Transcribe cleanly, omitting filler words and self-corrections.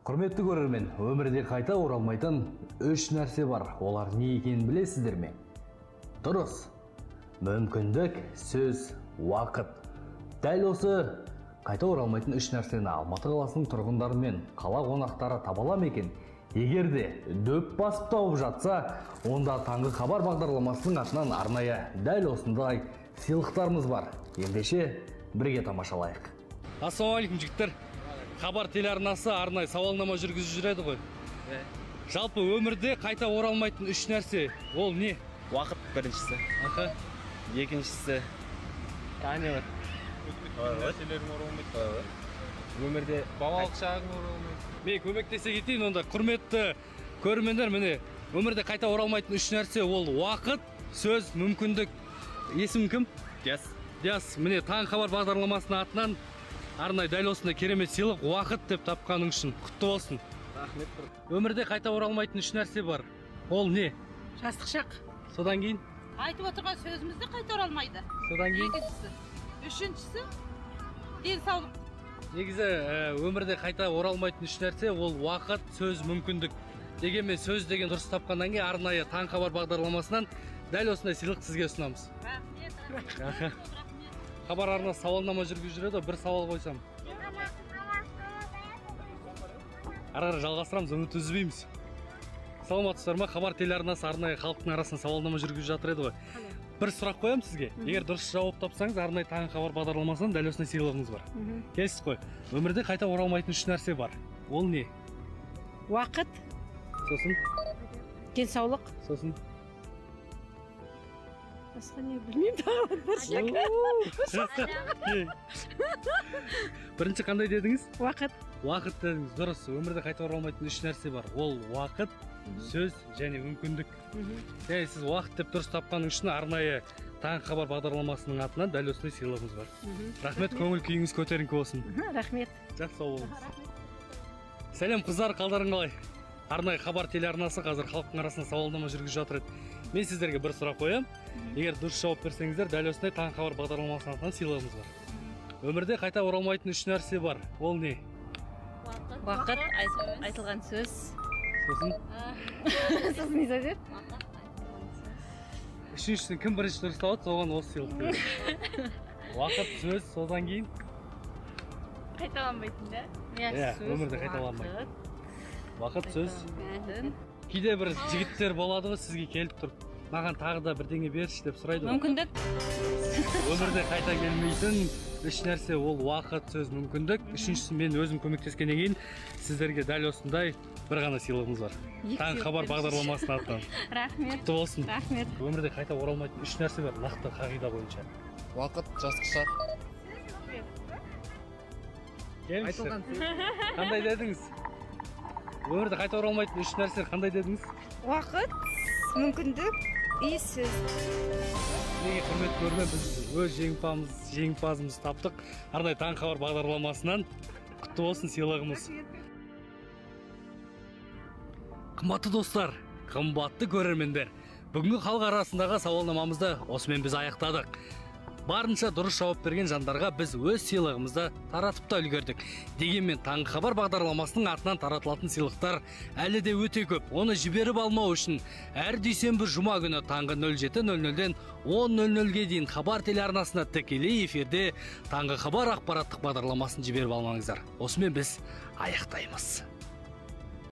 Құрметті көрермен, өмірде қайта оралмайтын үш нәрсе бар. Олар не екенін білесіздер ме? Дұрыс. Мүмкіндік, сөз, уақыт. Дәл осы қайта оралмайтын үш нәрсені Алматы қаласының тұрғындары мен қала қонақтары табала ма екен? Егер де дөп басып тауып жатса, онда таңғы хабар бағдарламасының атынан арнайы дәл осындай сыйлықтарымыз бар. Ендеше бірге тамашалайық. Ассалаумалейкум жігіттер. Хабар телеарнасы арнайы сауалнама жүргізіп жүреді ғой. Жалпы өмірде қайта оралмайтын үш нәрсе. Ол не? Уақыт біріншісі. Екіншісі. Таңы бар. Өмірде балалық шағың оралмайды. Мен көмектесе кетейін онда. Құрметті көрермендер, міне өмірде қайта оралмайтын үш нәрсе. Ол уақыт, сөз, мүмкіндік. Есім кім? Дияс. Міне таңғы хабар бағдарламасының атынан арнайы дәл осындай керемет сыйлық уақыт деп тапқаның үшін құтты болсын. Рахмет. Өмірде қайта оралмайтын үш нәрсе бар. Ол не? Жастық шақ. Содан кейін? Айтып отырған сөзімізді қайта оралмайды. Содан кейін? Үшіншісі денсаулық. Негізі өмірде қайта оралмайтын үш нәрсе ол уақыт, сөз, мүмкіндік. Дегенмен сөз деген дұрыс тапқаннан кейін арнайы таңғы хабар бағдарламасынан дәл осындай сыйлық сізге ұсынамыз. Рахмет. Хабар арнасы сауалнама жүргізіп жүреді, бір сауал қойсам. Ары-ары жалғастырамыз, үміт үзбейміз. Саламатсыздар ма? Хабар телеарнасы арнайы халықтың арасында сауалнама жүргізіп жатыр еді ғой. Бір сұрақ қоямын сізге. Егер дұрыс жауап тапсаңыз, арнайы таңғы хабар бағдарламасынан дәл осындай сыйлығыңыз бар. Келесіз ғой. Өмірде қайта оралмайтын үш нәрсе бар. Ол не? Уақыт. Сосын? Денсаулық. Сосын? Басқа не білмеймін тағы бір шақ. Бірінші қандай дедіңіз? Уақыт. Уақыт дедіңіз. Дұрыс. Өмірде қайта оралмайтын үш нәрсе бар. Ол уақыт, сөз және мүмкіндік. Сіз уақыт деп дұрыс тапқаның үшін арнайы таңғы хабар бағдарламасының атынан дәл осындай сыйлығымыз бар. Рахмет, көңіл күйіңіз көтеріңкі болсын. Рахмет. Жақсы, сау болыңыз. Сәлем қыздар, қалдарың қалай? Арнайы хабар телеарнасы қазір халықтың арасында сауалнама жүргізіп жатыр. Мен сіздерге бір сұрақ қоям. Егер дұрыс жауап берсеңіздер, дәл осындай таңғы хабар бағдарламасының атынан сыйлығымыз бар. Өмірде қайта оралмайтын үш нәрсе бар. Ол не? Уақыт, айтылған сөз. Сосын не сөз? Үшіншісін кім бірінші дұрыс тауады, соған осы сыйлық. Уақыт, сөз, содан кейін? Қайталанбайтын да? Иә, өмірде қайталанбайтын. Уақыт, сөз. Кейде бір жігіттер болады ғой сізге келіп тұрып. Маған тағы да бірдеңе берші деп сұрайды ғой. Мүмкіндік. Өмірде қайта келмейтін үш нәрсе ол уақыт, сөз, мүмкіндік. Үшіншісі мен өзім көмектескеннен кейін сіздерге дәл осындай бір ғана сыйлығымыз бар. Таңғы хабар бағдарламасының атынан. Рахмет. Құтты болсын. Рахмет. Өмірде қайта оралмайтын үш нәрсе бар нақты қағида бойынша. Уақыт, жастық шақ. Айтылған сөз. Қандай дедіңіз? Өмірде қайта оралмайтын үш нәрсе қандай дедіңіз? Уақыт, мүмкіндік, сөз. Неге құрмет көрмей біз өз жеңімпазымызды таптық. Арнайы таңғы хабар бағдарламасынан құтты болсын сыйлығымыз. Қымбатты достар, қымбатты көрермендер, бүгінгі халық арасындағы сауалнамамызды осымен біз аяқтадық. Барынша дұрыс жауап берген жандарға біз өз сыйлығымызды таратып та үлгердік. Дегенмен таңғы хабар бағдарламасының атынан таратылатын сыйлықтар әлі де өте көп. Оны жіберіп алмау үшін әр дүйсенбі жұма күні таңғы 07:00-ден 10:00-ге дейін Хабар телеарнасына тікелей эфирде таңғы хабар ақпараттық бағдарламасын жіберіп алмаңыздар. Осымен біз аяқтаймыз.